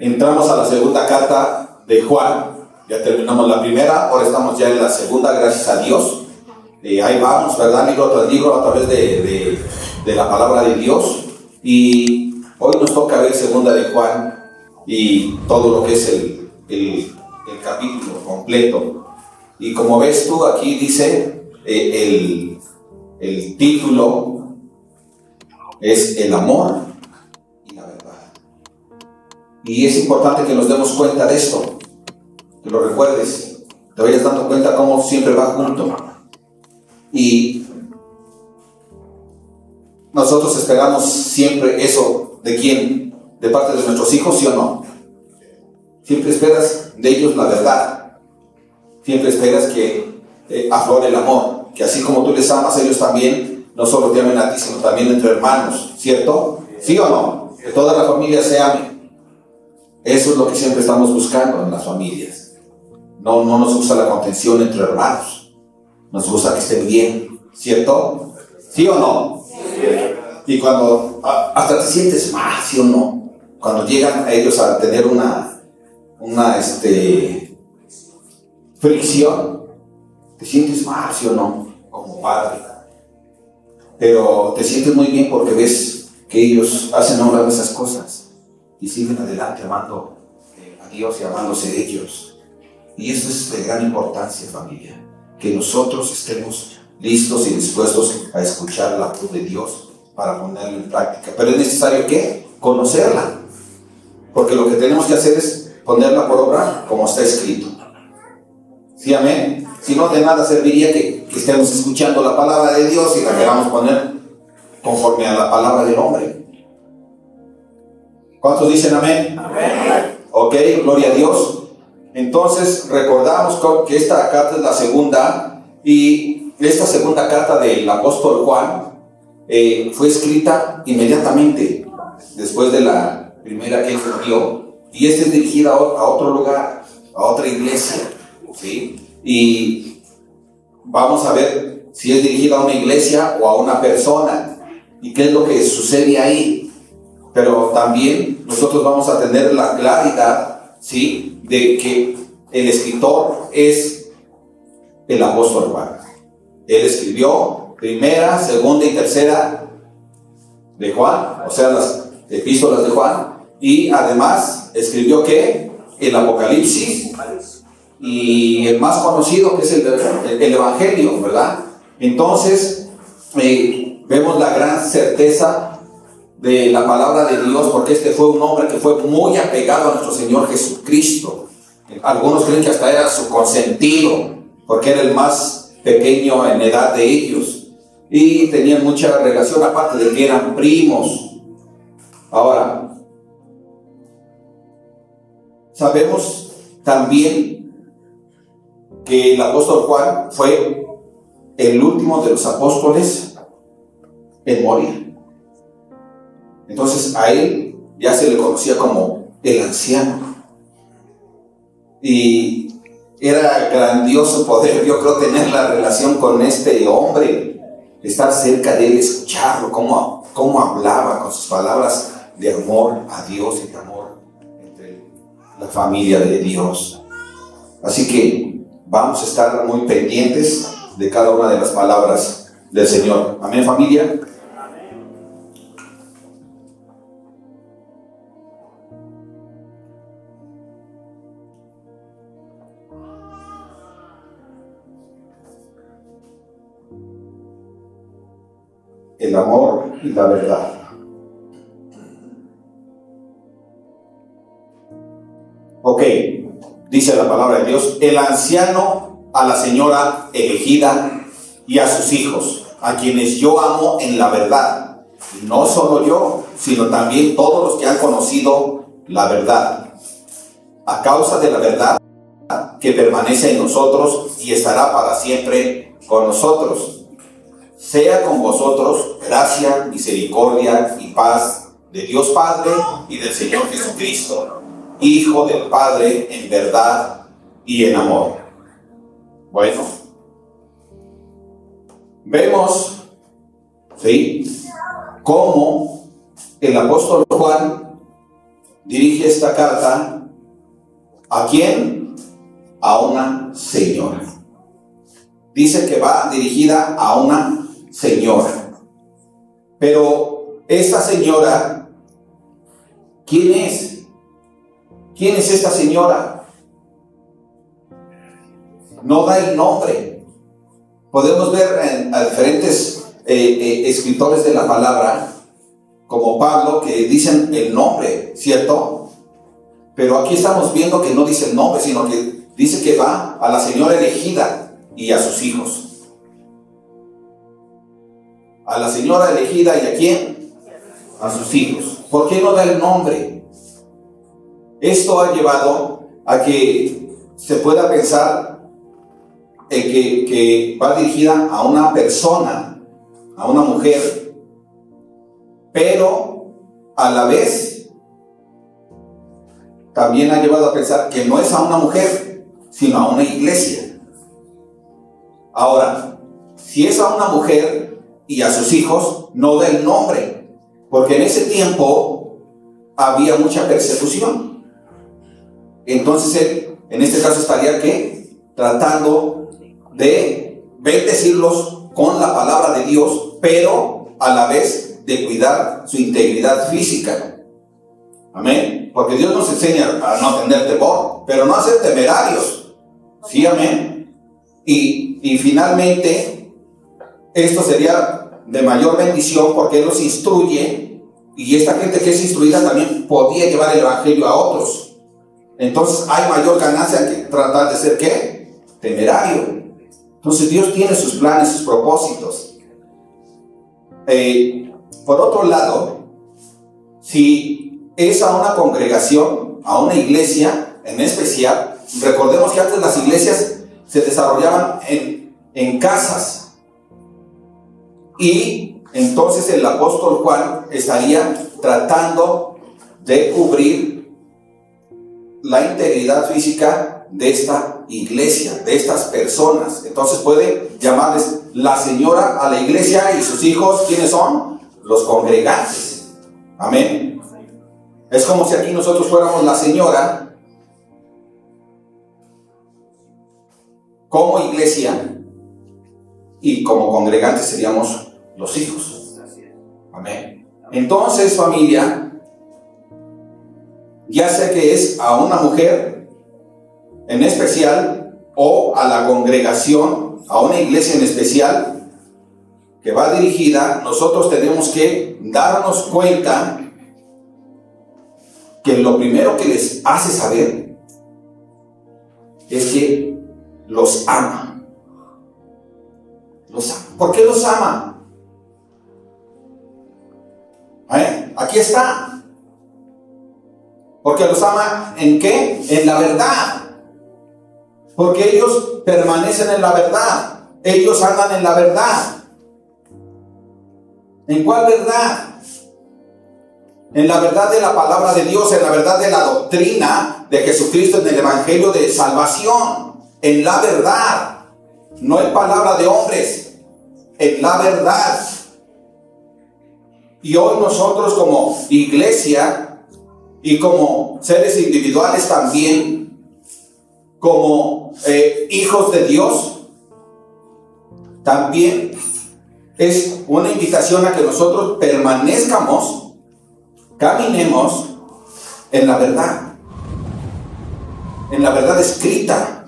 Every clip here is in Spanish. Entramos a la segunda carta de Juan. Ya terminamos la primera, ahora estamos ya en la segunda, gracias a Dios. Ahí vamos, ¿verdad? Libro tras libro a través de la palabra de Dios. Y hoy nos toca ver segunda de Juan y todo lo que es el capítulo completo. Y como ves tú, aquí dice el título es el amor y la verdad. Y es importante que nos demos cuenta de esto, que lo recuerdes, te vayas dando cuenta cómo siempre va junto. Y nosotros esperamos siempre eso, ¿de quién? ¿De parte de nuestros hijos, sí o no? Siempre esperas de ellos la verdad, siempre esperas que aflore el amor, que así como tú les amas, ellos también, no solo te amen a ti, sino también entre hermanos, ¿cierto? ¿Sí o no? Que toda la familia se ame. Eso es lo que siempre estamos buscando en las familias. No nos gusta la contención entre hermanos, nos gusta que estén bien, ¿cierto? ¿Sí o no? Sí. Y cuando, hasta te sientes más, ¿sí o no? Cuando llegan a ellos a tener una fricción, te sientes mal, ¿sí o no? Como padre, pero te sientes muy bien porque ves que ellos hacen ahora esas cosas y siguen adelante amando a Dios y amándose ellos. Y eso es de gran importancia, familia, que nosotros estemos listos y dispuestos a escuchar la voz de Dios para ponerla en práctica. Pero es necesario que conocerla, porque lo que tenemos que hacer es ponerla por obra como está escrito. ¿Sí, amén? Si no, de nada serviría que estemos escuchando la palabra de Dios y la queramos poner conforme a la palabra del hombre. ¿Cuántos dicen amén? Amén. Ok, gloria a Dios. Entonces, recordamos que esta carta es la segunda, y esta segunda carta del apóstol Juan fue escrita inmediatamente después de la primera que escribió. Y esta es dirigida a otro lugar, a otra iglesia, ¿sí? Y vamos a ver si es dirigida a una iglesia o a una persona, y qué es lo que sucede ahí. Pero también nosotros vamos a tener la claridad, ¿sí?, de que el escritor es el apóstol Juan. Él escribió primera, segunda y tercera de Juan, o sea, las epístolas de Juan. Y además escribió que el Apocalipsis y el más conocido, que es el Evangelio, ¿verdad? Entonces vemos la gran certeza de la palabra de Dios, porque este fue un hombre que fue muy apegado a nuestro Señor Jesucristo. Algunos creen que hasta era su consentido, porque era el más pequeño en edad de ellos, y tenían mucha relación, aparte de que eran primos. Ahora, sabemos también que el apóstol Juan fue el último de los apóstoles en morir. Entonces a él ya se le conocía como el anciano. Y era grandioso poder, yo creo, tener la relación con este hombre, estar cerca de él, escucharlo, cómo hablaba con sus palabras de amor a Dios y de amor la familia de Dios. Así que vamos a estar muy pendientes de cada una de las palabras del Señor. Amén, familia. El amor y la verdad. Ok, dice la palabra de Dios: el anciano a la señora elegida y a sus hijos, a quienes yo amo en la verdad. No solo yo, sino también todos los que han conocido la verdad, a causa de la verdad que permanece en nosotros y estará para siempre con nosotros. Sea con vosotros gracia, misericordia y paz de Dios Padre y del Señor Jesucristo, Hijo del Padre en verdad y en amor. Bueno, vemos, ¿sí?, cómo el apóstol Juan dirige esta carta ¿a quién? A una señora. Dice que va dirigida a una señora. Pero esta señora, ¿quién es? ¿Quién es esta señora? No da el nombre. Podemos ver a diferentes escritores de la palabra, como Pablo, que dicen el nombre, ¿cierto? Pero aquí estamos viendo que no dice el nombre, sino que dice que va a la señora elegida y a sus hijos. A la señora elegida y ¿a quién? A sus hijos. ¿Por qué no da el nombre? Esto ha llevado a que se pueda pensar en que va dirigida a una persona, a una mujer, pero a la vez también ha llevado a pensar que no es a una mujer, sino a una iglesia. Ahora, si es a una mujer y a sus hijos, no da el nombre, porque en ese tiempo había mucha persecución. Entonces él, en este caso, estaría ¿qué? Tratando de bendecirlos con la palabra de Dios, pero a la vez de cuidar su integridad física. Amén. Porque Dios nos enseña a no tener temor, pero no a ser temerarios. Sí, amén. Y finalmente, esto sería de mayor bendición porque Él los instruye, y esta gente que es instruida también podía llevar el evangelio a otros. Entonces hay mayor ganancia que tratar de ser ¿qué? Temerario. Entonces Dios tiene sus planes, sus propósitos. Por otro lado, si es a una congregación, a una iglesia en especial, recordemos que antes las iglesias se desarrollaban en casas, y entonces el apóstol Juan estaría tratando de cubrir la integridad física de esta iglesia, de estas personas. Entonces puede llamarles la señora a la iglesia y sus hijos, ¿quiénes son? Los congregantes. Amén. Es como si aquí nosotros fuéramos la señora como iglesia, y como congregantes seríamos los hijos. Amén. Entonces, familia, ya sea que es a una mujer en especial o a la congregación, a una iglesia en especial que va dirigida, nosotros tenemos que darnos cuenta que lo primero que les hace saber es que los ama. Los ama. ¿Por qué los ama? Aquí está. Porque los ama ¿en qué? En la verdad. Porque ellos permanecen en la verdad. Ellos andan en la verdad. ¿En cuál verdad? En la verdad de la palabra de Dios, en la verdad de la doctrina de Jesucristo, en el evangelio de salvación, en la verdad, no en palabra de hombres, en la verdad. Y hoy nosotros como iglesia y como seres individuales también, como hijos de Dios, también es una invitación a que nosotros permanezcamos, caminemos en la verdad escrita,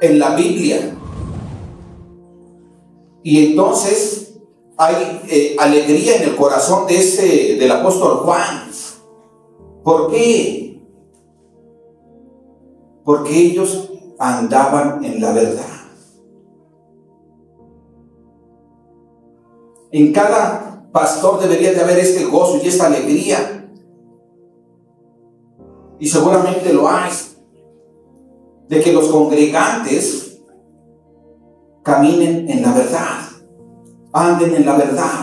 en la Biblia. Y entonces hay alegría en el corazón de del apóstol Juan. ¿Por qué? Porque ellos andaban en la verdad. En cada pastor debería de haber este gozo y esta alegría. Y seguramente lo hay. De que los congregantes caminen en la verdad. Anden en la verdad.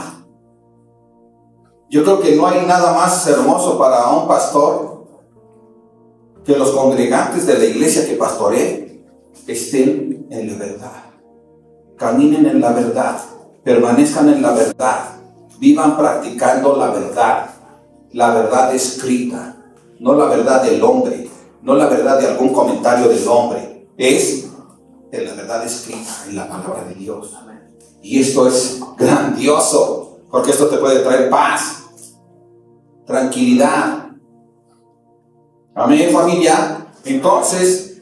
Yo creo que no hay nada más hermoso para un pastor que los congregantes de la iglesia que pastoree estén en la verdad. Caminen en la verdad. Permanezcan en la verdad, vivan practicando la verdad. la verdad escrita, no la verdad del hombre, no la verdad de algún comentario del hombre, es de la verdad escrita en la palabra de Dios. Y esto es grandioso, porque esto te puede traer paz, tranquilidad. Amén, familia. Entonces,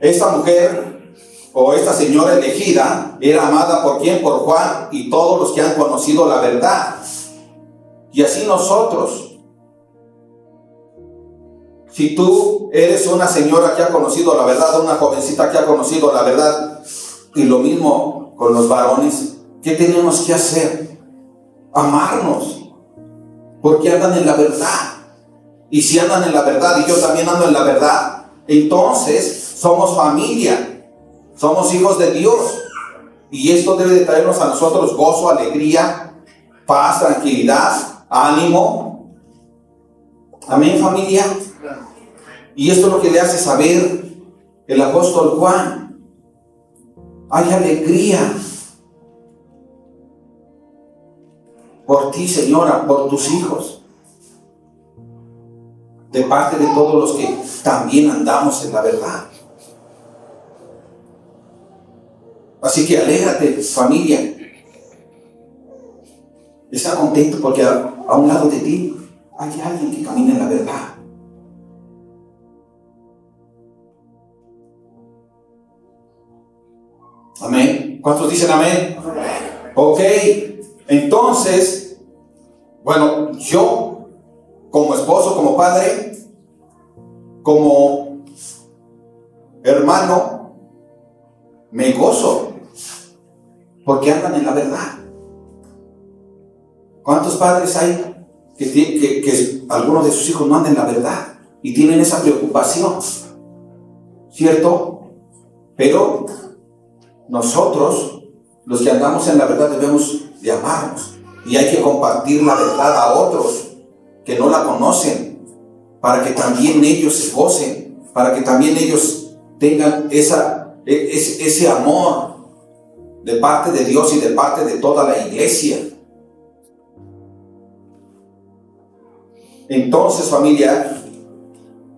esta mujer o esta señora elegida era amada por quién, por Juan y todos los que han conocido la verdad. Y así nosotros, si tú eres una señora que ha conocido la verdad, una jovencita que ha conocido la verdad, y lo mismo con los varones, ¿qué tenemos que hacer? Amarnos, porque andan en la verdad. Y si andan en la verdad y yo también ando en la verdad, entonces somos familia, somos hijos de Dios, y esto debe de traernos a nosotros gozo, alegría, paz, tranquilidad, ánimo. Amén, familia. Y esto es lo que le hace saber el apóstol Juan: hay alegría por ti, señora, por tus hijos, de parte de todos los que también andamos en la verdad. Así que alégrate, familia. Está contento porque a un lado de ti hay alguien que camina en la verdad. Amén. ¿Cuántos dicen amén? Ok. Entonces, bueno, yo como esposo, como padre, como hermano, me gozo porque andan en la verdad. ¿Cuántos padres hay que algunos de sus hijos no andan en la verdad y tienen esa preocupación? ¿Cierto? Pero nosotros, los que andamos en la verdad, debemos de amarnos, y hay que compartir la verdad a otros que no la conocen, para que también ellos se gocen, para que también ellos tengan ese amor de parte de Dios y de parte de toda la iglesia. Entonces, familia,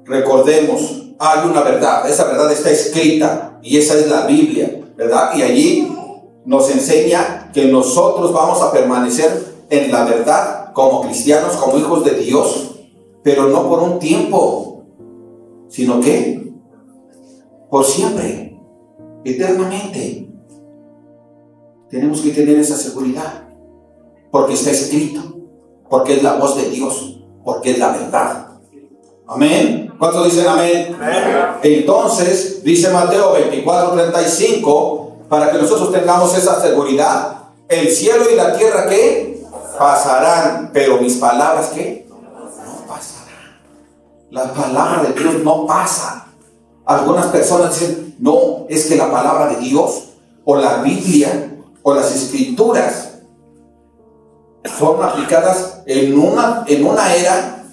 recordemos, hay una verdad, esa verdad está escrita, y esa es la Biblia, ¿verdad? Y allí nos enseña que nosotros vamos a permanecer en la verdad como cristianos, como hijos de Dios, pero no por un tiempo, sino que por siempre, eternamente. Tenemos que tener esa seguridad, porque está escrito, porque es la voz de Dios, porque es la verdad. Amén. ¿Cuántos dicen amén? Amén. Entonces, dice Mateo 24:35, para que nosotros tengamos esa seguridad: el cielo y la tierra, ¿qué? Pasarán, pero mis palabras, ¿qué? No pasarán. La palabra de Dios no pasa. Algunas personas dicen: no, es que la palabra de Dios o la Biblia o las escrituras son aplicadas en una era,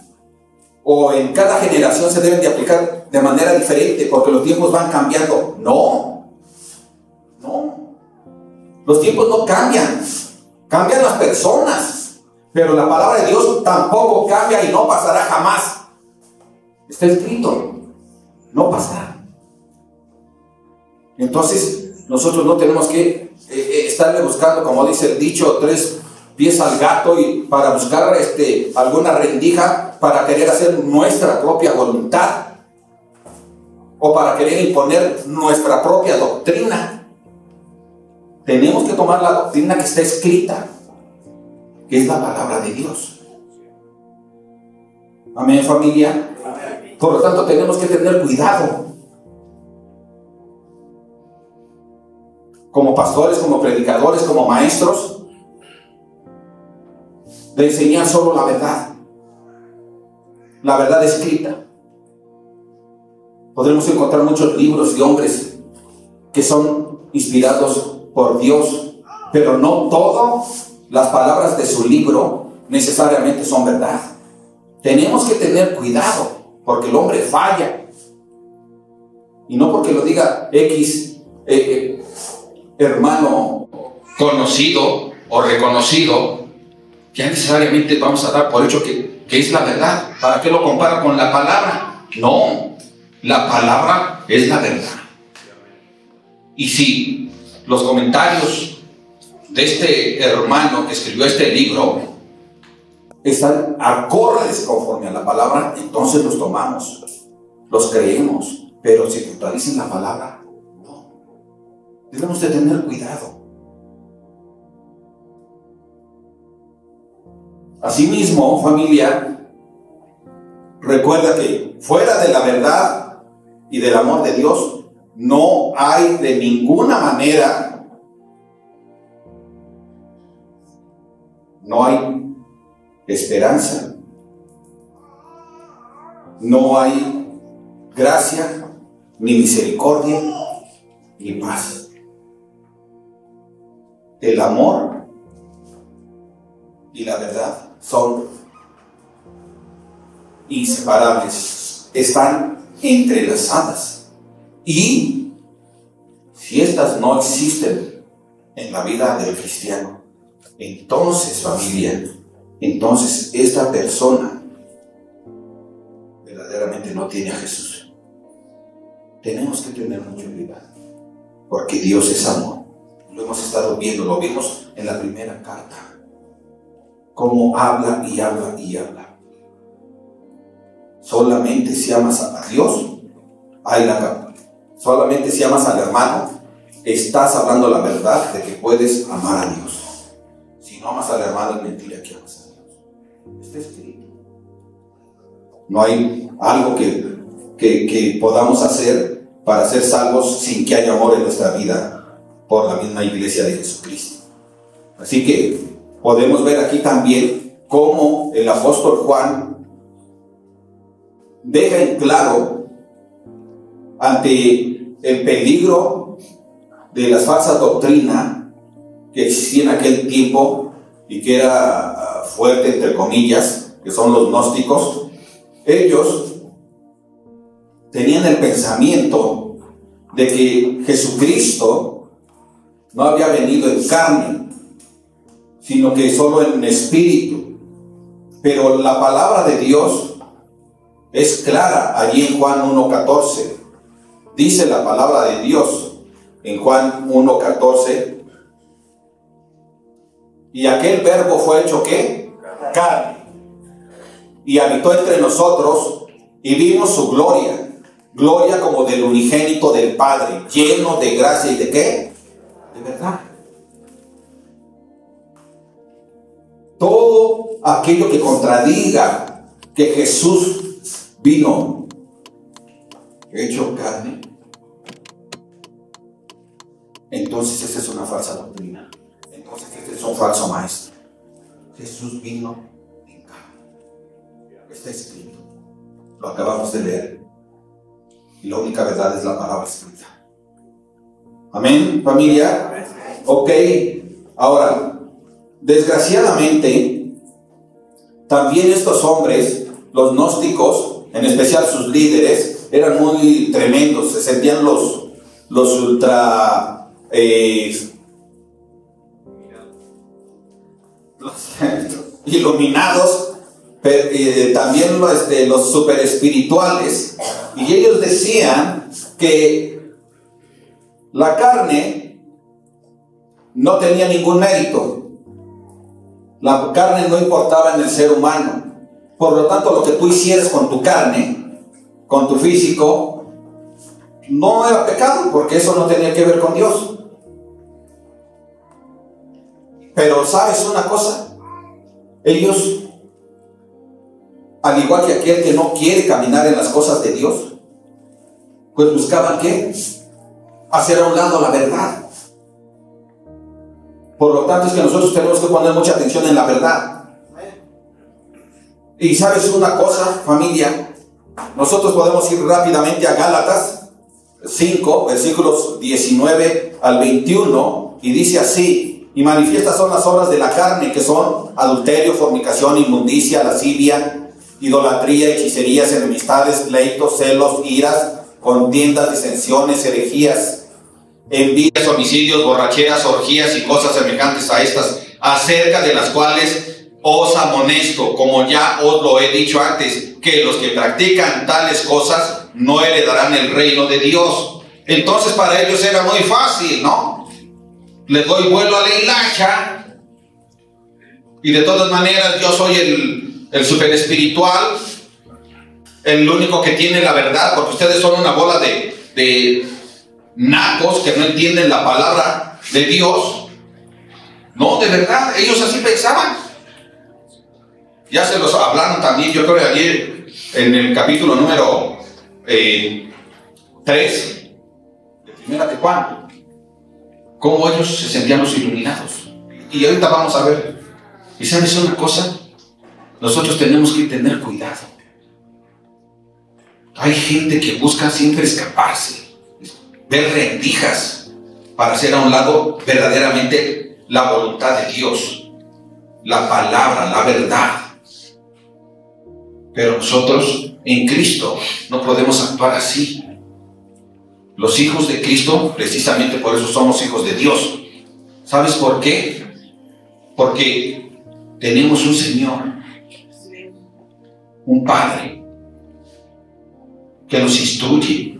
o en cada generación se deben de aplicar de manera diferente porque los tiempos van cambiando. No, los tiempos no cambian. Cambian las personas, pero la palabra de Dios tampoco cambia y no pasará jamás. Está escrito, no pasará. Entonces, nosotros no tenemos que estarle buscando, como dice el dicho, 3 pies al gato, y para buscar alguna rendija para querer hacer nuestra propia voluntad o para querer imponer nuestra propia doctrina. Tenemos que tomar la doctrina que está escrita, que es la palabra de Dios. Amén, familia. Por lo tanto, tenemos que tener cuidado. Como pastores, como predicadores, como maestros, de enseñar solo la verdad escrita. Podremos encontrar muchos libros y hombres que son inspirados por Dios, pero no todas las palabras de su libro necesariamente son verdad. Tenemos que tener cuidado, porque el hombre falla, y no porque lo diga X hermano conocido o reconocido, ya necesariamente vamos a dar por hecho que es la verdad. ¿Para qué lo compara con la palabra? No, la palabra es la verdad. Y si los comentarios de este hermano que escribió este libro están acordes conforme a la palabra, entonces los tomamos, los creemos. Pero si contradicen la palabra, no. Debemos de tener cuidado. Asimismo, familia, recuerda que fuera de la verdad y del amor de Dios no hay de ninguna manera, no hay esperanza, no hay gracia, ni misericordia, ni paz. El amor y la verdad son inseparables, están entrelazadas. Y si estas no existen en la vida del cristiano, entonces, familia, entonces esta persona verdaderamente no tiene a Jesús. Tenemos que tener mucho cuidado, porque Dios es amor. Lo hemos estado viendo, lo vimos en la primera carta, como habla y habla y habla. Solamente si amas a Dios, hay la carta. Solamente si amas al hermano, estás hablando la verdad de que puedes amar a Dios. Si no amas al hermano, es mentira que amas a Dios. Está escrito. No hay algo que podamos hacer para ser salvos sin que haya amor en nuestra vida por la misma iglesia de Jesucristo. Así que podemos ver aquí también cómo el apóstol Juan deja en claro ante el peligro de las falsas doctrinas que existían en aquel tiempo y que era fuerte, entre comillas, que son los gnósticos. Ellos tenían el pensamiento de que Jesucristo no había venido en carne, sino que solo en espíritu. Pero la palabra de Dios es clara allí en Juan 1:14. Dice la palabra de Dios en Juan 1:14. Y aquel verbo fue hecho ¿qué? Carne. Y habitó entre nosotros y vimos su gloria. Gloria como del unigénito del Padre, lleno de gracia y de ¿qué? De verdad. Todo aquello que contradiga que Jesús vino hecho carne, entonces esta es una falsa doctrina. Entonces este es un falso maestro. Jesús vino en carne. Está escrito. Lo acabamos de leer. Y la única verdad es la palabra escrita. Amén, familia. Ok, ahora, desgraciadamente, también estos hombres, los gnósticos, en especial sus líderes, eran muy tremendos. Se sentían los ultra iluminados. Pero, también los super espirituales, y ellos decían que la carne no tenía ningún mérito, la carne no importaba en el ser humano, por lo tanto lo que tú hicieras con tu carne, con tu físico, no era pecado, porque eso no tenía que ver con Dios. Pero ¿sabes una cosa? Ellos, al igual que aquel que no quiere caminar en las cosas de Dios, pues buscaban ¿qué? Hacer a un lado la verdad. Por lo tanto es que nosotros tenemos que poner mucha atención en la verdad. Y ¿sabes una cosa, familia? Nosotros podemos ir rápidamente a Gálatas 5, versículos 19 al 21, y dice así: y manifiestas son las obras de la carne, que son adulterio, fornicación, inmundicia, lascivia, idolatría, hechicerías, enemistades, pleitos, celos, iras, contiendas, disensiones, herejías, envidias, homicidios, borracheras, orgías y cosas semejantes a estas, acerca de las cuales Os amonesto, como ya os lo he dicho antes, que los que practican tales cosas no heredarán el reino de Dios. Entonces para ellos era muy fácil, ¿no? Le doy vuelo a la hilacha y de todas maneras yo soy el super espiritual, el único que tiene la verdad, porque ustedes son una bola de nacos que no entienden la palabra de Dios. No, de verdad, ellos así pensaban. Ya se los hablaron también, yo creo que ayer en el capítulo número 3 de Primera de Juan, cómo ellos se sentían los iluminados. Y ahorita vamos a ver. ¿Y sabes una cosa? Nosotros tenemos que tener cuidado. Hay gente que busca siempre escaparse, ver rendijas para hacer a un lado verdaderamente la voluntad de Dios, la palabra, la verdad. Pero nosotros en Cristo no podemos actuar así. Los hijos de Cristo, precisamente por eso somos hijos de Dios. ¿Sabes por qué? Porque tenemos un Señor, un Padre, que nos instruye,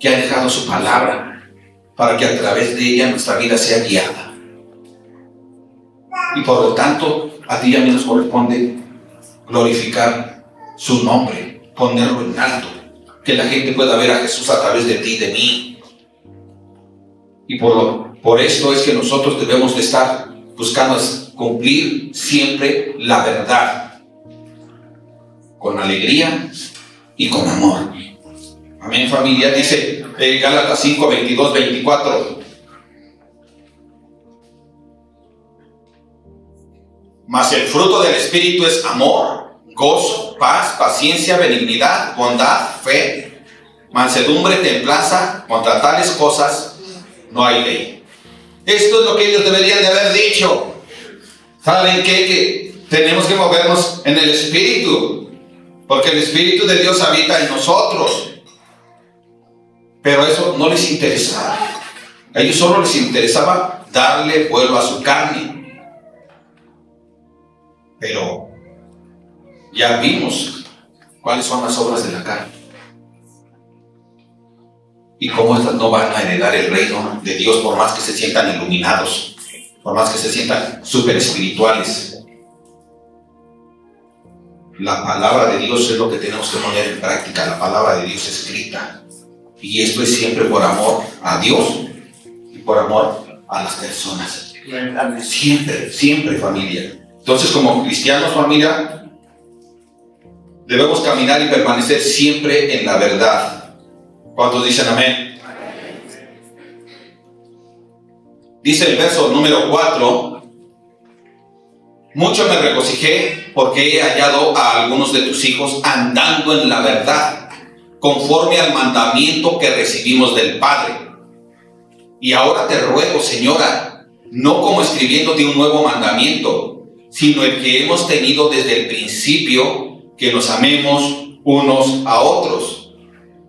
que ha dejado su palabra para que a través de ella nuestra vida sea guiada. Y por lo tanto, a ti y a mí nos corresponde glorificar su nombre, ponerlo en alto, que la gente pueda ver a Jesús a través de ti y de mí. Y por esto es que nosotros debemos de estar buscando cumplir siempre la verdad, con alegría y con amor. Amén, familia. Dice Gálatas 5, 22, 24. Mas el fruto del Espíritu es amor, gozo, paz, paciencia, benignidad, bondad, fe, mansedumbre, templanza. Contra tales cosas no hay ley. Esto es lo que ellos deberían de haber dicho. ¿Saben qué? Que tenemos que movernos en el Espíritu, porque el Espíritu de Dios habita en nosotros. Pero eso no les interesaba. A ellos solo les interesaba darle vuelo a su carne. Pero ya vimos cuáles son las obras de la carne y cómo estas no van a heredar el reino de Dios, por más que se sientan iluminados, por más que se sientan súper espirituales. La palabra de Dios es lo que tenemos que poner en práctica, la palabra de Dios escrita. Y esto es siempre por amor a Dios y por amor a las personas. Siempre, siempre, familia. Entonces, como cristianos, familia, debemos caminar y permanecer siempre en la verdad. ¿Cuántos dicen amén? Dice el verso número 4. Mucho me regocijé porque he hallado a algunos de tus hijos andando en la verdad, conforme al mandamiento que recibimos del Padre. Y ahora te ruego, Señora, no como escribiéndote un nuevo mandamiento, sino el que hemos tenido desde el principio, que nos amemos unos a otros.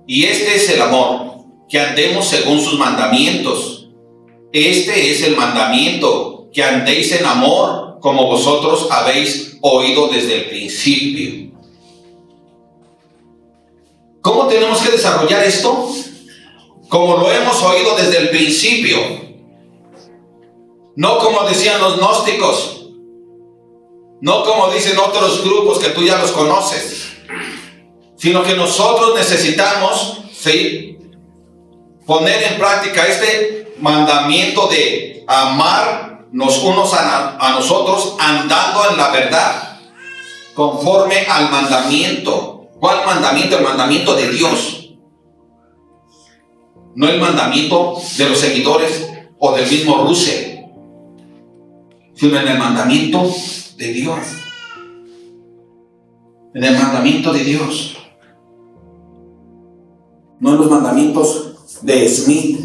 Y este es el amor, que andemos según sus mandamientos. Este es el mandamiento, que andéis en amor, como vosotros habéis oído desde el principio. ¿Cómo tenemos que desarrollar esto? Como lo hemos oído desde el principio. No como decían los gnósticos. No como dicen otros grupos que tú ya los conoces. Sino que nosotros necesitamos, ¿sí?, poner en práctica este mandamiento de amarnos unos a nosotros, andando en la verdad, conforme al mandamiento. ¿Cuál mandamiento? El mandamiento de Dios. No el mandamiento de los seguidores o del mismo Russell, sino en el mandamiento de Dios. En el mandamiento de Dios. No en los mandamientos de Smith,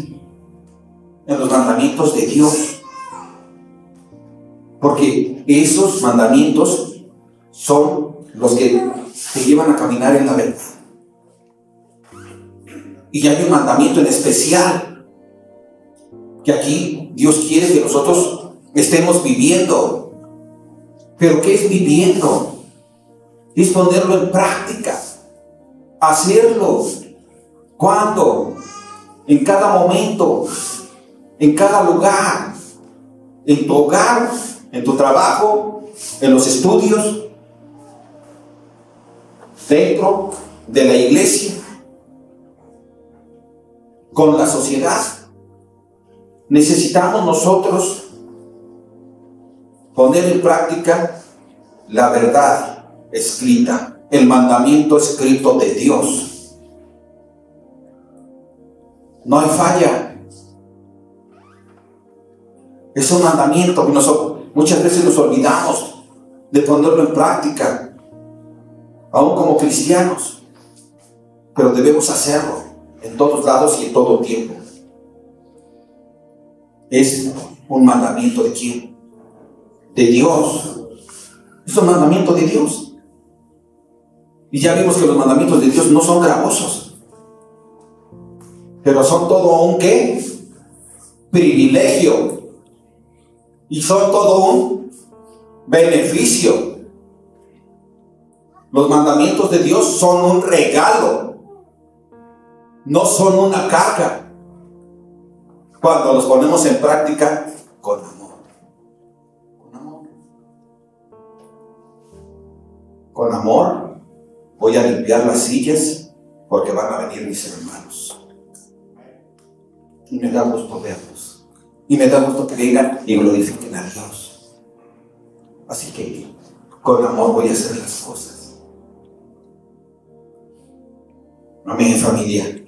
en los mandamientos de Dios. Porque esos mandamientos son los que te llevan a caminar en la verdad. Y hay un mandamiento en especial que aquí Dios quiere que nosotros estemos viviendo. Pero ¿qué es viviendo? Es ponerlo en práctica, hacerlo. ¿Cuándo? En cada momento, en cada lugar, en tu hogar, en tu trabajo, en los estudios, dentro de la iglesia, con la sociedad. Necesitamos nosotros poner en práctica la verdad escrita, el mandamiento escrito de Dios. No hay falla. Es un mandamiento que muchas veces nos olvidamos de ponerlo en práctica, aún como cristianos, pero debemos hacerlo en todos lados y en todo tiempo. Es un mandamiento ¿de quién? De Dios. Es un mandamiento de Dios. Y ya vimos que los mandamientos de Dios no son gravosos, pero son todo un ¿qué? Privilegio. Y son todo un beneficio. Los mandamientos de Dios son un regalo, no son una carga, cuando los ponemos en práctica con amor. Con amor. Con amor voy a limpiar las sillas porque van a venir mis hermanos. Y me da gusto verlos. Y me da gusto que digan y glorifiquen a Dios. Así que con amor voy a hacer las cosas. Amén, familia.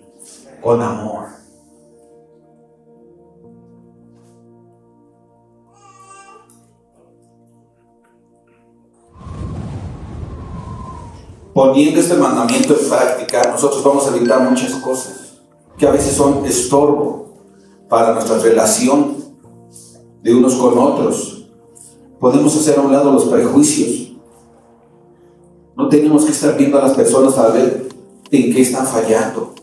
Con amor. Poniendo este mandamiento en práctica, nosotros vamos a evitar muchas cosas que a veces son estorbo para nuestra relación de unos con otros. Podemos hacer a un lado los prejuicios. No tenemos que estar viendo a las personas a ver en qué están fallando.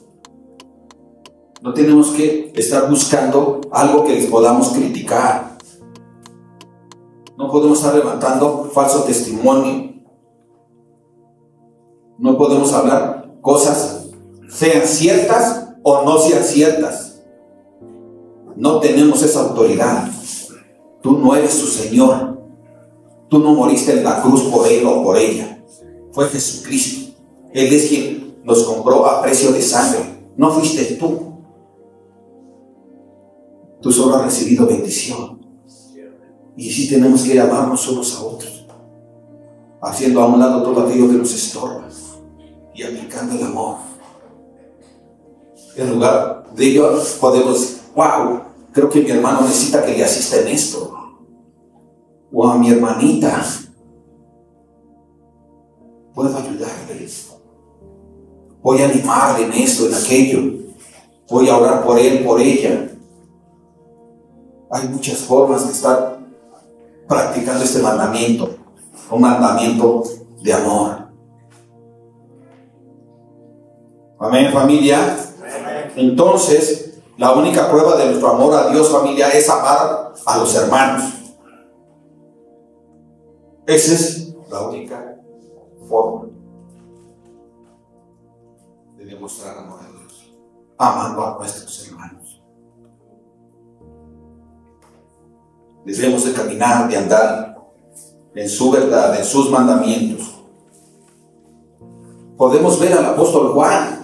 No tenemos que estar buscando algo que les podamos criticar. No podemos estar levantando falso testimonio. No podemos hablar cosas, sean ciertas o no sean ciertas. No tenemos esa autoridad. Tú no eres su Señor. Tú no moriste en la cruz por él o por ella. Fue Jesucristo. Él es quien nos compró a precio de sangre. No fuiste tú. Tú solo has recibido bendición. Y sí tenemos que amarnos unos a otros, haciendo a un lado todo aquello que nos estorba y aplicando el amor. En lugar de ello podemos: wow, creo que mi hermano necesita que le asista en esto, o a mi hermanita puedo ayudarle, voy a animarle en esto, en aquello, voy a orar por él, por ella. Hay muchas formas de estar practicando este mandamiento, un mandamiento de amor. Amén, familia. Entonces, la única prueba de nuestro amor a Dios, familia, es amar a los hermanos. Esa es la única forma de demostrar amor a Dios, amando a nuestros hermanos. Debemos de caminar, de andar en su verdad, en sus mandamientos. Podemos ver al apóstol Juan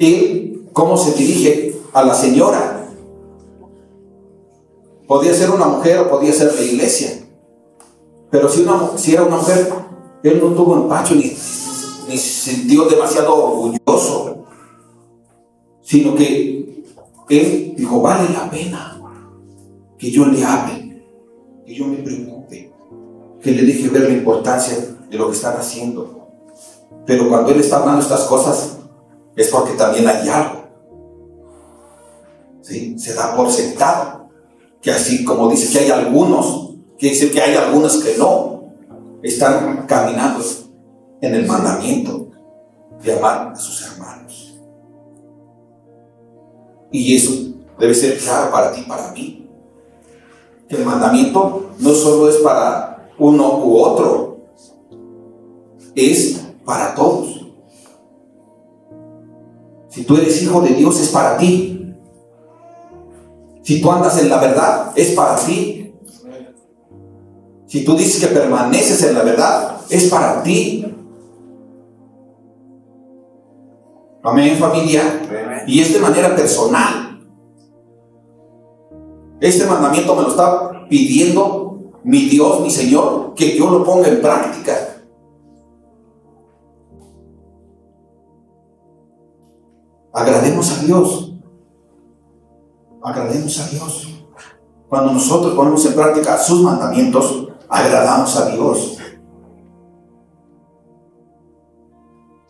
y cómo se dirige a la señora. Podía ser una mujer o podía ser la iglesia, pero si era una mujer, él no tuvo empacho ni se sintió demasiado orgulloso, sino que él dijo: vale la pena que yo le hable, que yo me preocupe, que le deje ver la importancia de lo que están haciendo. Pero cuando él está hablando estas cosas, es porque también hay algo. ¿Sí? Se da por sentado que, así como dice que hay algunos, que dice que hay algunos que no están caminando en el mandamiento de amar a sus hermanos. Y eso debe ser claro para ti, para mí. que el mandamiento no solo es para uno u otro, es para todos. Si tú eres hijo de Dios, es para ti. Si tú andas en la verdad, es para ti. Si tú dices que permaneces en la verdad, es para ti. Amén, familia. Y es de manera personal. Este mandamiento me lo está pidiendo mi Dios, mi Señor, que yo lo ponga en práctica. Agrademos a Dios. Agrademos a Dios. Cuando nosotros ponemos en práctica sus mandamientos, agradamos a Dios.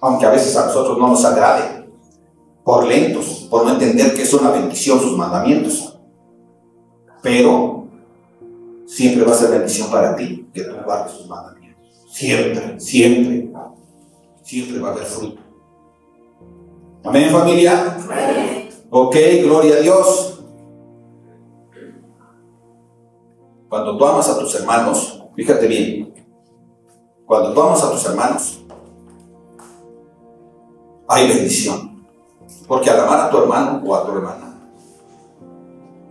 Aunque a veces a nosotros no nos agrade, por lentos, por no entender que es una bendición sus mandamientos. Pero siempre va a ser bendición para ti que tú guardes sus mandamientos. Siempre, siempre, siempre va a haber fruto. Amén, familia. Amén. Ok, gloria a Dios. Cuando tú amas a tus hermanos, fíjate bien, cuando tú amas a tus hermanos, hay bendición. Porque al amar a tu hermano o a tu hermana,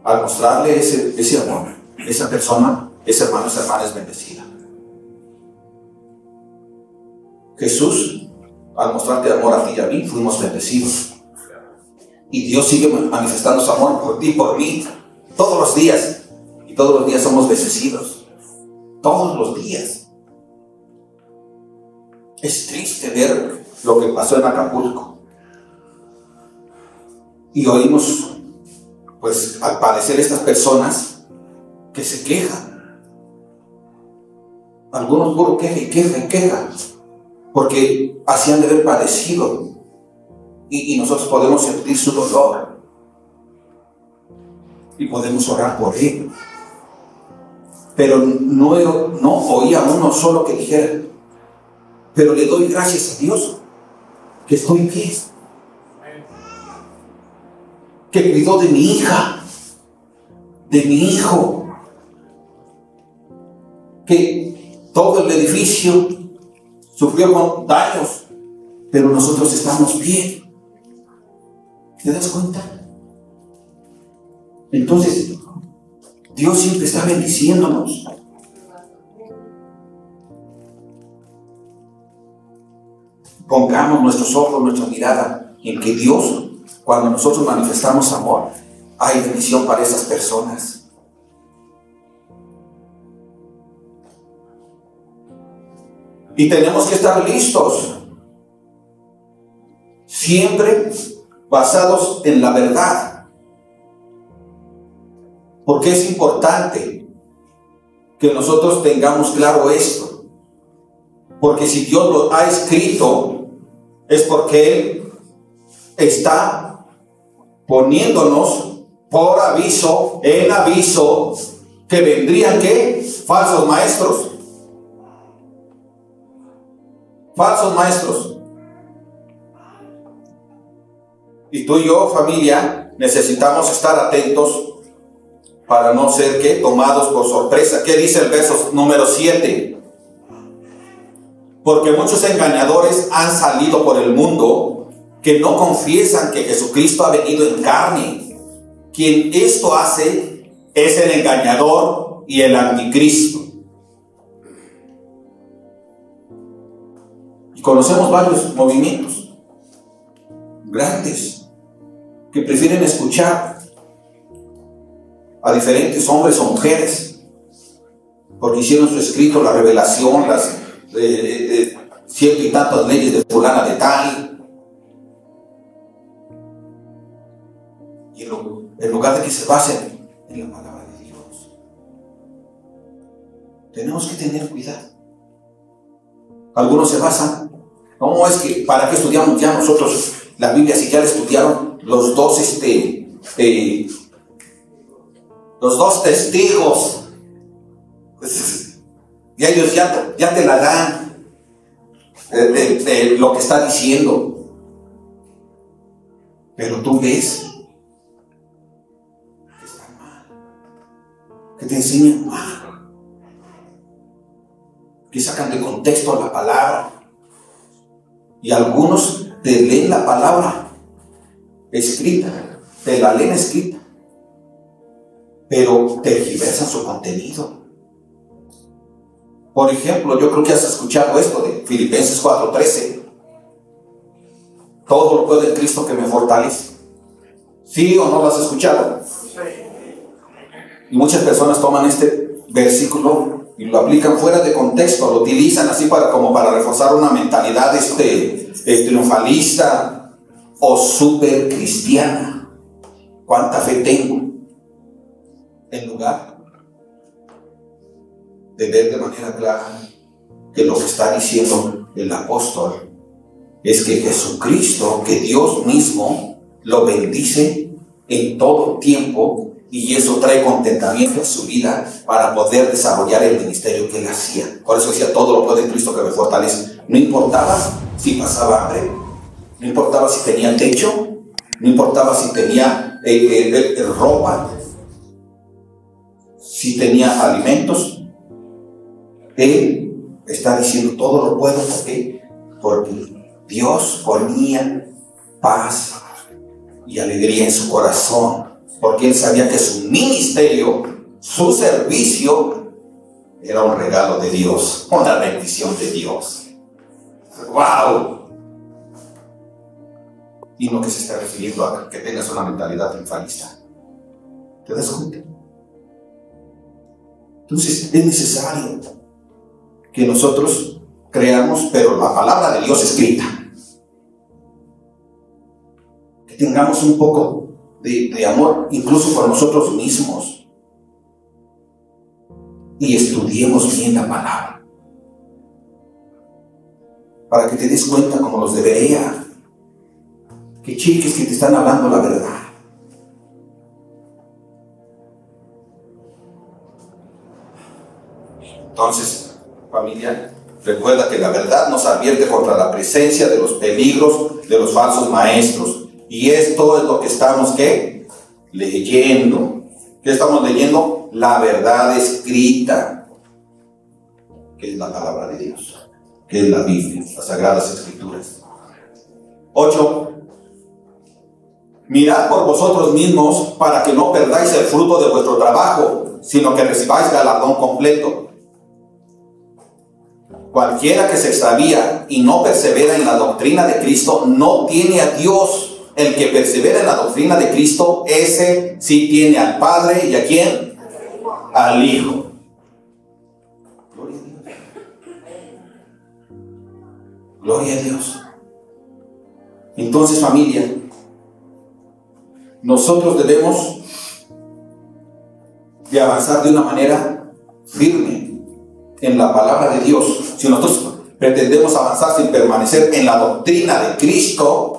al mostrarle ese amor, esa persona, ese hermano, esa hermana es bendecida. Jesús, al mostrarte amor a ti y a mí, fuimos bendecidos. Y Dios sigue manifestando su amor por ti y por mí todos los días. Y todos los días somos bendecidos. Todos los días. Es triste ver lo que pasó en Acapulco. Y oímos, pues, al parecer, estas personas que se quejan. Algunos puros quejan. Porque así han de haber padecido y nosotros podemos sentir su dolor y podemos orar por él, pero no oía uno solo que dijera: pero le doy gracias a Dios que estoy bien, que cuidó de mi hija, de mi hijo, que todo el edificio sufrió con daños, pero nosotros estamos bien. ¿Te das cuenta? Entonces, Dios siempre está bendiciéndonos. Pongamos nuestros ojos, nuestra mirada en que Dios, cuando nosotros manifestamos amor, hay bendición para esas personas. Y tenemos que estar listos, siempre basados en la verdad, porque es importante que nosotros tengamos claro esto, porque si Dios lo ha escrito, es porque Él está poniéndonos por aviso, en aviso, que vendrían ¿qué? Falsos maestros. Falsos maestros. Y tú y yo, familia, necesitamos estar atentos para no ser ¿qué? Tomados por sorpresa. ¿Qué dice el verso número 7? Porque muchos engañadores han salido por el mundo que no confiesan que Jesucristo ha venido en carne. Quien esto hace es el engañador y el anticristo. Conocemos varios movimientos grandes que prefieren escuchar a diferentes hombres o mujeres porque hicieron su escrito, la revelación, las ciento y tantas leyes de fulana de tal. Y en lugar de que se basen en la palabra de Dios, tenemos que tener cuidado. Algunos se basan: no, es que para qué estudiamos ya nosotros la Biblia si ya la estudiaron los dos testigos, pues, y ellos ya te la dan de lo que está diciendo. Pero tú ves que está mal, que tienes enseña mal, que sacan de contexto la palabra. Y algunos te leen la palabra escrita, te la leen escrita, pero tergiversan su contenido. Por ejemplo, yo creo que has escuchado esto de Filipenses 4:13. Todo lo puedo en Cristo que me fortalece. ¿Sí o no lo has escuchado? Y muchas personas toman este versículo y lo aplican fuera de contexto, lo utilizan así como para reforzar una mentalidad triunfalista o súper cristiana. ¿Cuánta fe tengo? En lugar de ver de manera clara que lo que está diciendo el apóstol es que Jesucristo, que Dios mismo, lo bendice en todo tiempo, y eso trae contentamiento a su vida para poder desarrollar el ministerio que él hacía. Por eso decía, todo lo puede en Cristo que me fortalece. No importaba si pasaba hambre, no importaba si tenía techo, no importaba si tenía ropa, si tenía alimentos. Él está diciendo, todo lo puedo porque Dios ponía paz y alegría en su corazón, porque él sabía que su ministerio, su servicio, era un regalo de Dios, una bendición de Dios. ¡Wow! Y lo que se está refiriendo a que tengas una mentalidad triunfalista. ¿Te das cuenta? Entonces es necesario que nosotros creamos, pero la palabra de Dios escrita, que tengamos un poco de amor incluso por nosotros mismos, y estudiemos bien la palabra para que te des cuenta, como los de Berea, que chiques que te están hablando la verdad. Entonces, familia, recuerda que la verdad nos advierte contra la presencia de los peligros de los falsos maestros. Y esto es lo que estamos, ¿qué? Leyendo. ¿Qué estamos leyendo? La verdad escrita, que es la palabra de Dios, que es la Biblia, las Sagradas Escrituras. 8. Mirad por vosotros mismos para que no perdáis el fruto de vuestro trabajo, sino que recibáis galardón completo. Cualquiera que se extravía y no persevera en la doctrina de Cristo no tiene a Dios. El que persevera en la doctrina de Cristo, ese sí tiene al Padre. ¿Y a quién? Al Hijo. Gloria a Dios. Gloria a Dios. Entonces, familia, nosotros debemos de avanzar de una manera firme en la palabra de Dios. Si nosotros pretendemos avanzar sin permanecer en la doctrina de Cristo,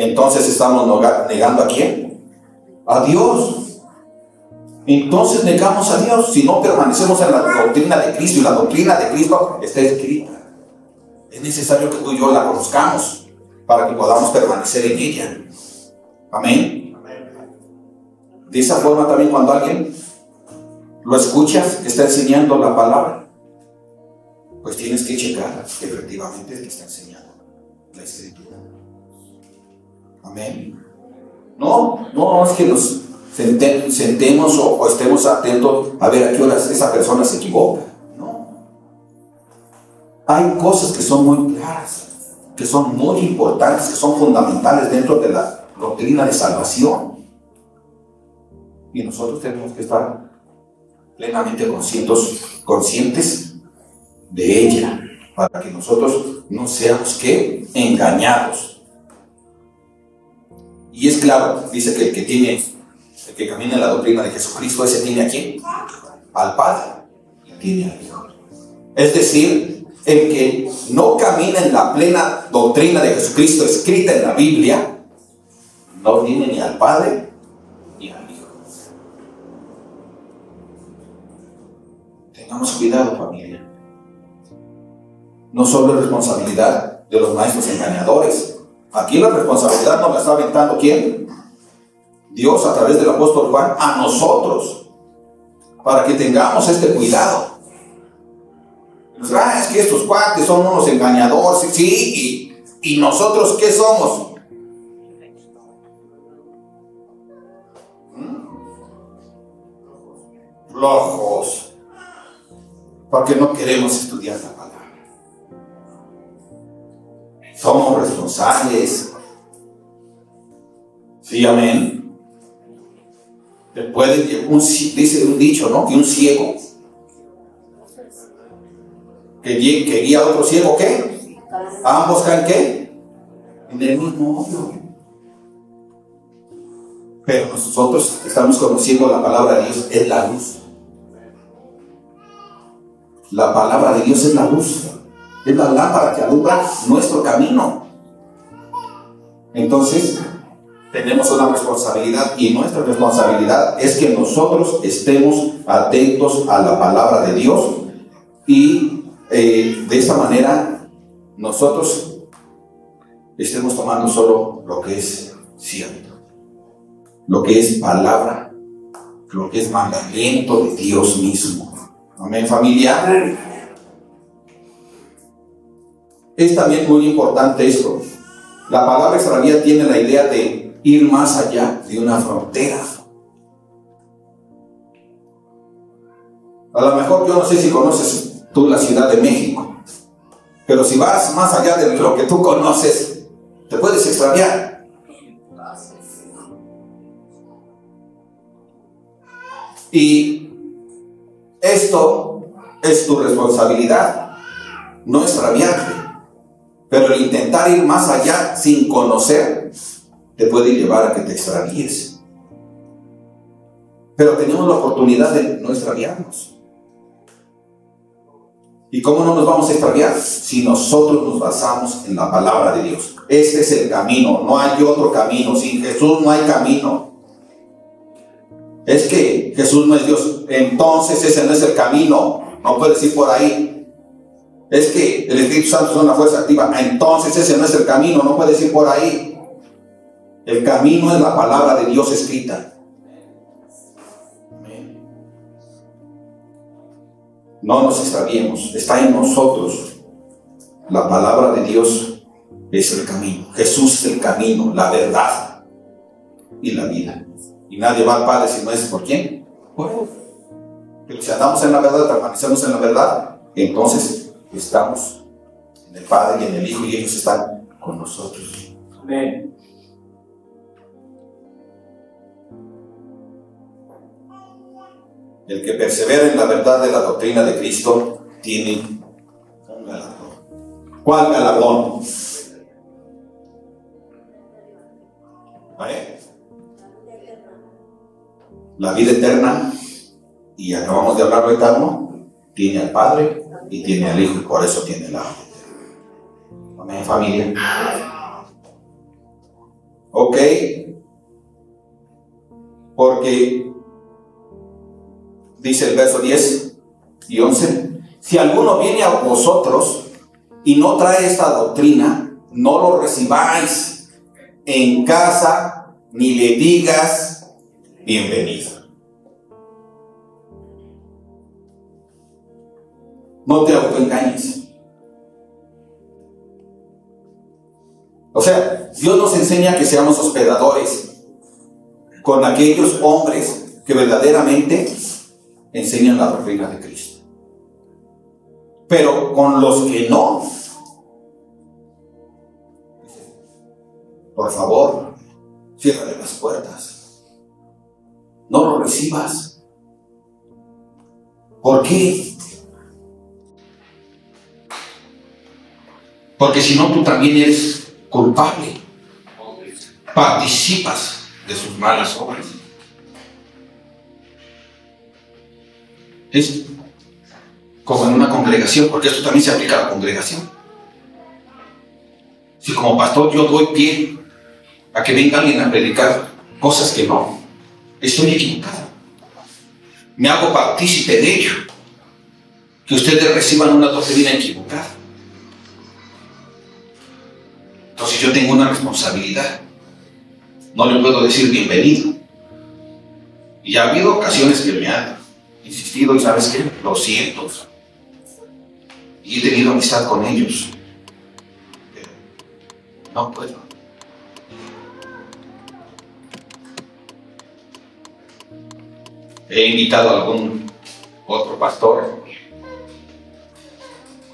entonces estamos negando ¿a quién? A Dios. Entonces negamos a Dios si no permanecemos en la doctrina de Cristo, y la doctrina de Cristo está escrita. Es necesario que tú y yo la conozcamos para que podamos permanecer en ella. Amén. De esa forma también, cuando alguien lo escuchas que está enseñando la palabra, pues tienes que checar que efectivamente es que está enseñando la escritura. Amén. No es que nos sentemos o estemos atentos a ver a qué horas esa persona se equivoca. No. Hay cosas que son muy claras, que son muy importantes, que son fundamentales dentro de la doctrina de salvación, y nosotros tenemos que estar plenamente conscientes de ella, para que nosotros no seamos engañados. Y es claro, dice que el que camina en la doctrina de Jesucristo, ese tiene ¿a quién? Al Padre, y tiene al Hijo. Es decir, el que no camina en la plena doctrina de Jesucristo escrita en la Biblia, no tiene ni al Padre. Tengamos cuidado, familia. No solo es responsabilidad de los maestros engañadores. Aquí la responsabilidad nos la está aventando ¿quién? Dios, a través del apóstol Juan, a nosotros. para que tengamos este cuidado. Es que estos cuates son unos engañadores, sí, y nosotros ¿qué somos? Flojos, porque no queremos estudiar la palabra. Somos responsables. Sí, amén. Dice un dicho, ¿no? Que un ciego que guía a otro ciego, ¿qué? Ambos caen, ¿qué? En el mismo hoyo. Pero nosotros estamos conociendo la palabra de Dios, es la luz. La palabra de Dios es la luz, es la lámpara que alumbra nuestro camino. Entonces, tenemos una responsabilidad, y nuestra responsabilidad es que nosotros estemos atentos a la palabra de Dios, y de esta manera nosotros estemos tomando solo lo que es cierto, lo que es palabra, lo que es mandamiento de Dios mismo. Amén, familia. Es también muy importante esto. La palabra extraviada tiene la idea de ir más allá de una frontera. A lo mejor, yo no sé si conoces tú la Ciudad de México, pero si vas más allá de lo que tú conoces, te puedes extraviar. Y esto es tu responsabilidad, no extraviarte. Pero el intentar ir más allá sin conocer te puede llevar a que te extravíes. Pero tenemos la oportunidad de no extraviarnos. ¿Y cómo no nos vamos a extraviar? Si nosotros nos basamos en la palabra de Dios. Este es el camino, no hay otro camino. Sin Jesús no hay camino. Es que Jesús no es Dios, entonces ese no es el camino, no puedes ir por ahí. Es que el Espíritu Santo es una fuerza activa, entonces ese no es el camino, no puedes ir por ahí. El camino es la palabra de Dios escrita. No nos extraviemos, está en nosotros. La palabra de Dios es el camino. Jesús es el camino, la verdad y la vida. Y nadie va al Padre si no es por quién. Pero si andamos en la verdad, permanecemos en la verdad, entonces estamos en el Padre y en el Hijo, y ellos están con nosotros. Amén. El que persevera en la verdad de la doctrina de Cristo tiene un galardón. ¿Cuál galardón? ¿Vale? La vida eterna, y acabamos de hablar de eterno, tiene al Padre y tiene al Hijo, y por eso tiene la vida. Amén, familia. Ok. Porque dice el verso 10 y 11: si alguno viene a vosotros y no trae esta doctrina, no lo recibáis en casa ni le digas bienvenido. No te autoengañes. O sea, Dios nos enseña que seamos hospedadores con aquellos hombres que verdaderamente enseñan la doctrina de Cristo. Pero con los que no, por favor, ciérrale las puertas. No lo recibas. ¿Por qué? Porque si no, tú también eres culpable. Participas de sus malas obras. Es como en una congregación, porque esto también se aplica a la congregación. Si como pastor yo doy pie a que venga alguien a predicar cosas que no, estoy equivocado. Me hago partícipe de ello. Que ustedes reciban una doctrina equivocada. Entonces yo tengo una responsabilidad. No le puedo decir bienvenido. Y ya ha habido ocasiones que me han insistido y ¿sabes qué? Lo siento. Y he tenido amistad con ellos. Pero no puedo. He invitado a algún otro pastor.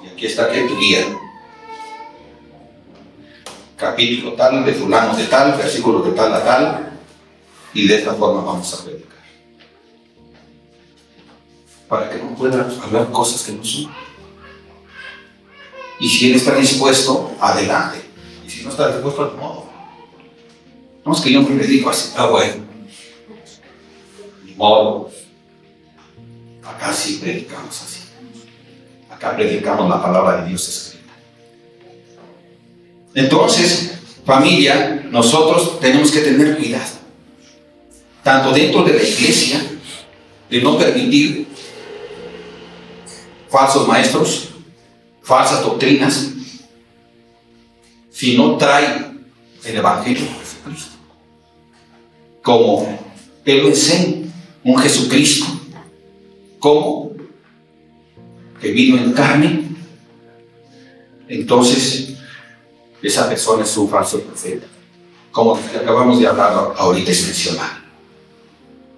Y aquí está que tu guía. Capítulo tal, de fulano de tal, versículo de tal a tal, y de esta forma vamos a predicar. Para que no puedan hablar cosas que no son. Y si él está dispuesto, adelante. Y si no está dispuesto, no. No es que yo me dedico así, ah bueno. Ni modo. Acá sí predicamos así. Acá predicamos la palabra de Dios escrita. Entonces, familia, nosotros tenemos que tener cuidado, tanto dentro de la iglesia, de no permitir falsos maestros, falsas doctrinas, si no trae el Evangelio de Jesucristo, como Él lo enseña, un Jesucristo, como que vino en carne, entonces esa persona es un falso profeta, como acabamos de hablar ahorita y mencionar.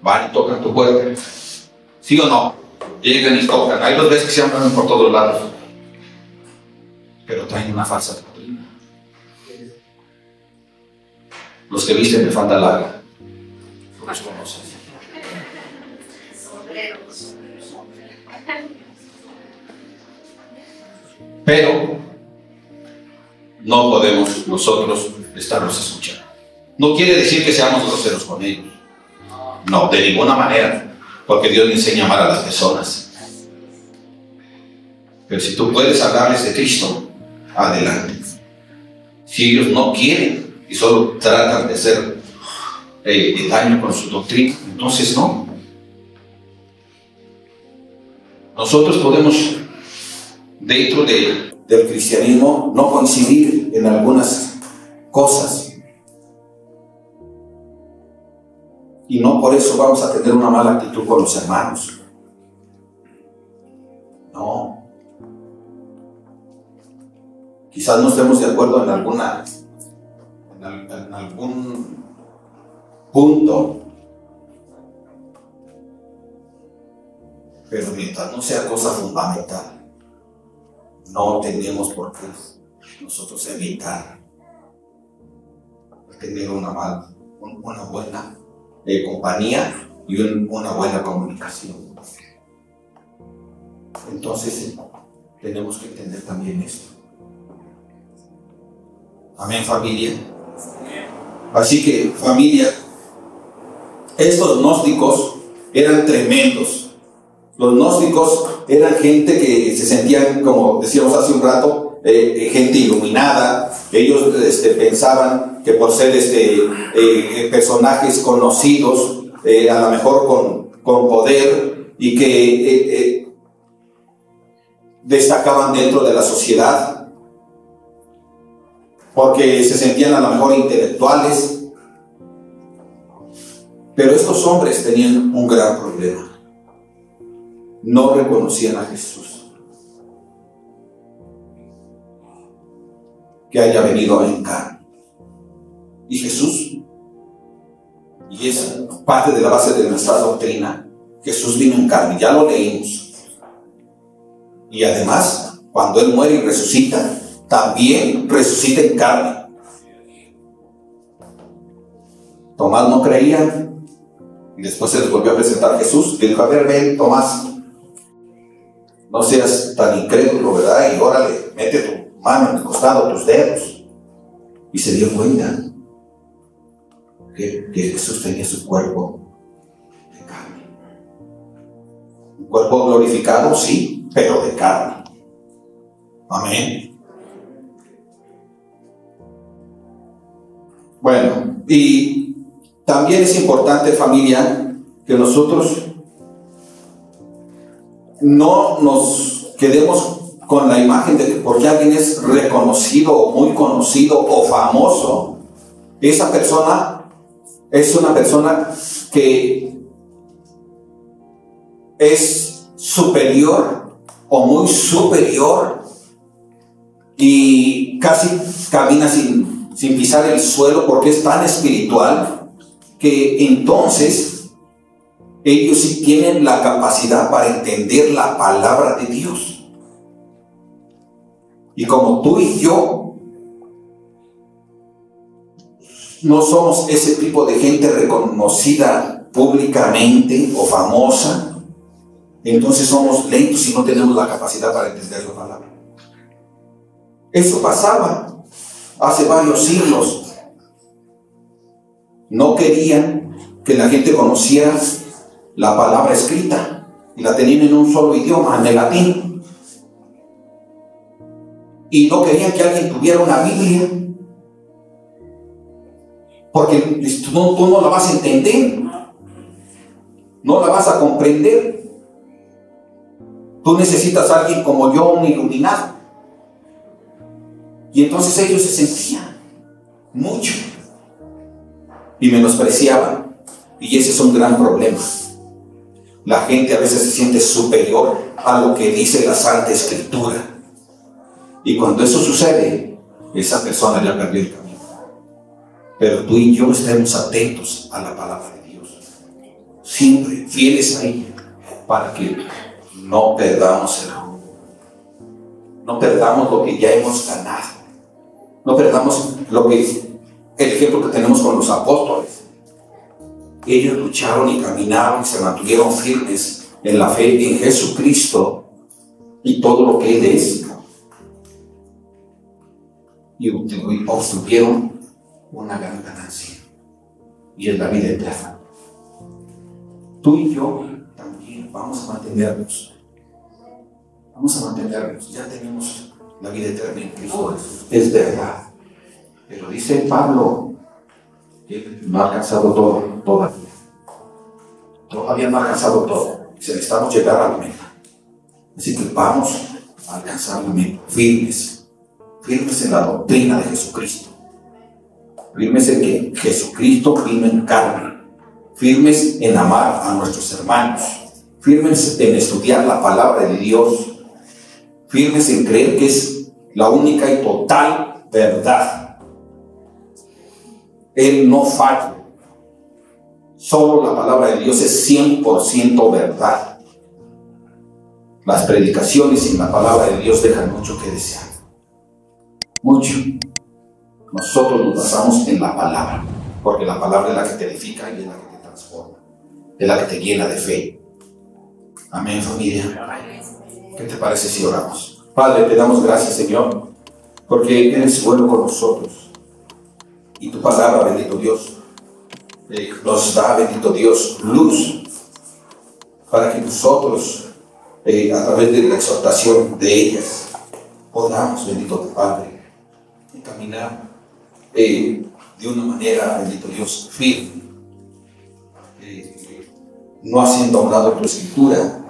Van y tocan tu puerta, ¿sí o no? Llegan y tocan. Hay dos veces que se andan por todos lados, pero traen una falsa doctrina. Los que visten de falda larga, no los conocen. Pero no podemos nosotros estarnos escuchando. No quiere decir que seamos groseros con ellos. No, de ninguna manera. Porque Dios le enseña a amar a las personas. Pero si tú puedes hablarles de Cristo, adelante. Si ellos no quieren y solo tratan de hacer daño con su doctrina, entonces no. Nosotros podemos, dentro del cristianismo, no coincidir en algunas cosas, y no por eso vamos a tener una mala actitud con los hermanos. No, quizás no estemos de acuerdo en algún punto, pero mientras no sea cosa fundamental, no tenemos por qué nosotros evitar tener una buena compañía y una buena comunicación. Entonces tenemos que entender también esto. Amén, familia. Así que, familia, estos gnósticos eran tremendos. Los gnósticos eran gente que se sentían, como decíamos hace un rato, gente iluminada. Ellos pensaban que por ser personajes conocidos, a lo mejor con poder, y que destacaban dentro de la sociedad, porque se sentían a lo mejor intelectuales. Pero estos hombres tenían un gran problema. No reconocían a Jesús, que haya venido en carne. Y Jesús, y es parte de la base de nuestra doctrina, Jesús vino en carne, ya lo leímos. Y además, cuando Él muere y resucita, también resucita en carne. Tomás no creía, y después se les volvió a presentar a Jesús, y dijo: a ver, ven, Tomás, no seas tan incrédulo, ¿verdad? Y órale, mete tu mano en el costado, tus dedos. Y se dio cuenta que Jesús tenía su cuerpo de carne. Un cuerpo glorificado, sí, pero de carne. Amén. Bueno, y también es importante, familia, que nosotros no nos quedemos con la imagen de que porque alguien es reconocido o muy conocido o famoso, esa persona es una persona que es superior o muy superior y casi camina sin pisar el suelo porque es tan espiritual, que entonces ellos sí tienen la capacidad para entender la palabra de Dios. Y como tú y yo no somos ese tipo de gente reconocida públicamente o famosa, entonces somos lentos y no tenemos la capacidad para entender la palabra. Eso pasaba hace varios siglos. No querían que la gente conociera la palabra escrita y la tenían en un solo idioma, en el latín. Y no querían que alguien tuviera una Biblia, porque tú no la vas a entender, no la vas a comprender. Tú necesitas a alguien como yo, un iluminado. Y entonces ellos se sentían mucho y menospreciaban, y ese es un gran problema. La gente a veces se siente superior a lo que dice la Santa Escritura, y cuando eso sucede, esa persona ya perdió el camino. Pero tú y yo estemos atentos a la palabra de Dios, siempre fieles a ella, para que no perdamos el rumbo, no perdamos lo que ya hemos ganado, no perdamos el ejemplo que tenemos con los apóstoles. Ellos lucharon y caminaron y se mantuvieron firmes en la fe en Jesucristo y todo lo que Él es. Y obtuvieron una gran ganancia, y es la vida eterna. Tú y yo también vamos a mantenernos, ya tenemos la vida eterna en Cristo, es verdad. Pero dice Pablo que no ha alcanzado todo, todavía no ha alcanzado todo. Se necesitamos llegar a la meta. Así que vamos a alcanzar la meta, firmes en la doctrina de Jesucristo, firmes en que Jesucristo vino en carne, firmes en amar a nuestros hermanos, firmes en estudiar la palabra de Dios, firmes en creer que es la única y total verdad. Él no falla. Solo la palabra de Dios es 100% verdad. Las predicaciones sin la palabra de Dios dejan mucho que desear. Mucho. Nosotros nos basamos en la palabra, porque la palabra es la que te edifica y es la que te transforma, es la que te llena de fe. Amén, familia. ¿Qué te parece si oramos? Padre, te damos gracias, Señor, porque eres bueno con nosotros. Y tu palabra, bendito Dios, nos da, bendito Dios, luz para que nosotros, a través de la exhortación de ellas, podamos, bendito Padre, caminar de una manera, bendito Dios, firme, no haciendo a un lado tu escritura,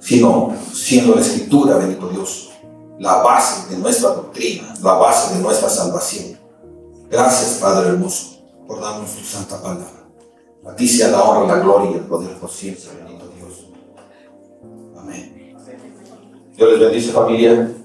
sino siendo la escritura, bendito Dios, la base de nuestra doctrina, la base de nuestra salvación. Gracias, Padre hermoso, por darnos tu santa palabra. A ti sea la honra, la gloria y el poder por siempre, bendito Dios. Amén. Dios les bendice, familia.